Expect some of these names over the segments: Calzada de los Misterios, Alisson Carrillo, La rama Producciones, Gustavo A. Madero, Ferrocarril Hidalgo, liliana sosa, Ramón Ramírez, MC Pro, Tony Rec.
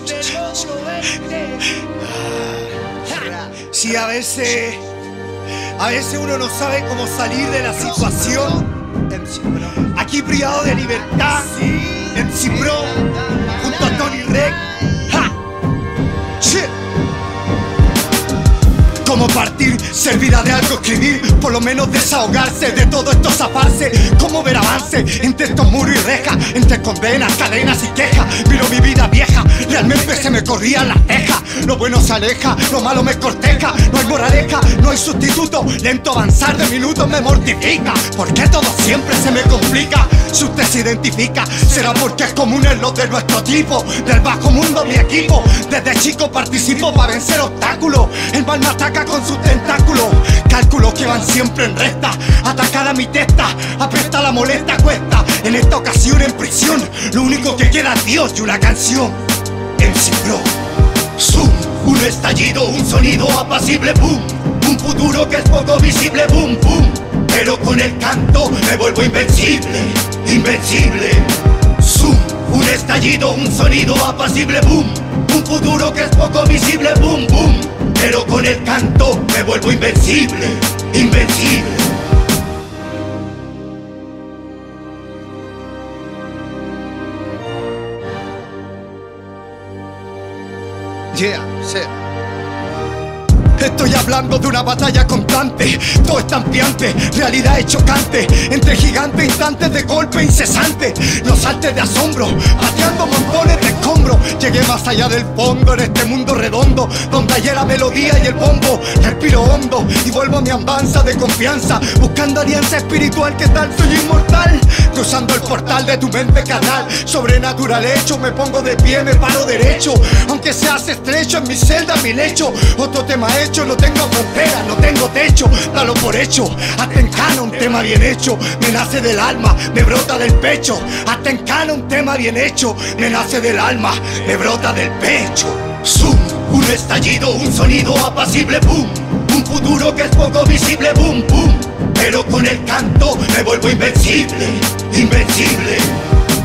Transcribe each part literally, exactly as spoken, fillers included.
del logro este. Sí, a veces, a veces uno no sabe cómo salir de la situación. Aquí privado de libertad, M C Pro, junto a Tony Rec. Cómo partir, servirá de algo escribir, por lo menos desahogarse, de todo esto zafarse. Cómo ver avance, entre estos muros y rejas, entre condenas, cadenas y quejas. Miro mi vida vieja, realmente se me corrían las tejas. Lo bueno se aleja, lo malo me corteja. No hay moraleja, no hay sustituto. Lento avanzar de minutos me mortifica, porque todo siempre se me complica. Si usted se identifica, será porque es común en los de nuestro tipo. Del bajo mundo mi equipo, desde chico participo para vencer obstáculos. El mal me ataca con sus tentáculos, cálculos que van siempre en resta. Atacar a mi testa, apesta la molesta cuesta. En esta ocasión en prisión, lo único que queda es Dios y una canción. M C Pro, zoom, un estallido, un sonido apacible, boom. Un futuro que es poco visible, boom, boom. Pero con el canto me vuelvo invencible, invencible. Zoom, un estallido, un sonido apacible, boom. Un futuro que es poco visible, boom, boom. Pero con el canto me vuelvo invencible, invencible. Yeah, yeah. Estoy hablando de una batalla constante, todo estampiante, realidad es chocante, entre gigantes instantes de golpe incesante, los saltes de asombro, pateando montones de escombros. Llegué más allá del fondo en este mundo redondo, donde ayer la melodía y el bombo. Respiro hondo y vuelvo a mi andanza de confianza, buscando alianza espiritual. ¿Qué tal? Soy inmortal, cruzando el portal de tu mente canal. Sobrenatural hecho, me pongo de pie, me paro derecho, aunque se hace estrecho en mi celda, mi lecho. Otro tema hecho, no tengo frontera, no tengo techo, dalo por hecho, hasta en cana un tema bien hecho, me nace del alma, me brota del pecho, hasta en cana un tema bien hecho, me nace del alma, me brota del pecho. Zoom, un estallido, un sonido apacible, boom, un futuro que es poco visible, boom, boom, pero con el canto me vuelvo invencible, invencible.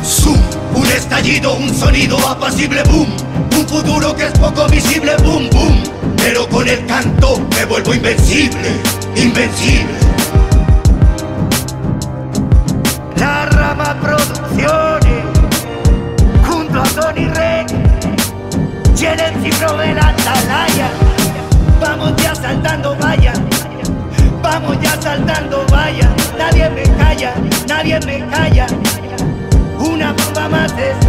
Zoom, un estallido, un sonido apacible, boom, un futuro que es poco visible, boom, boom. Pero con el canto me vuelvo invencible, invencible. La Rama Producciones, junto a Tony Rec, y el M C Pro de la atalaya. Vamos ya saltando vallas, vamos ya saltando vallas. Nadie me calla, nadie me calla. Una bomba más de